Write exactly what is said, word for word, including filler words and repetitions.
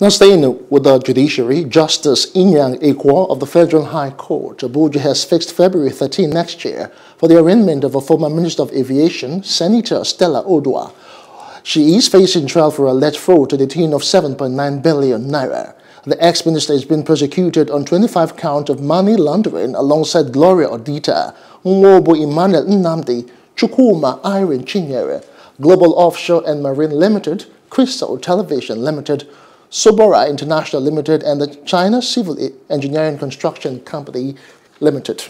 Now staying with the judiciary, Justice Inyang Ekwo of the Federal High Court Abuja has fixed February thirteenth next year for the arraignment of a former Minister of Aviation, Senator Stella Oduah. She is facing trial for alleged fraud to the tune of seven point nine billion naira. The ex-minister is being prosecuted on twenty-five counts of money laundering alongside Gloria Odita, Ngobo Emmanuel Nnamdi, Chukuma Ayin Chinyere, Global Offshore and Marine Limited, Crystal Television Limited, Sobora International Limited and the China Civil Engineering Construction Company Limited.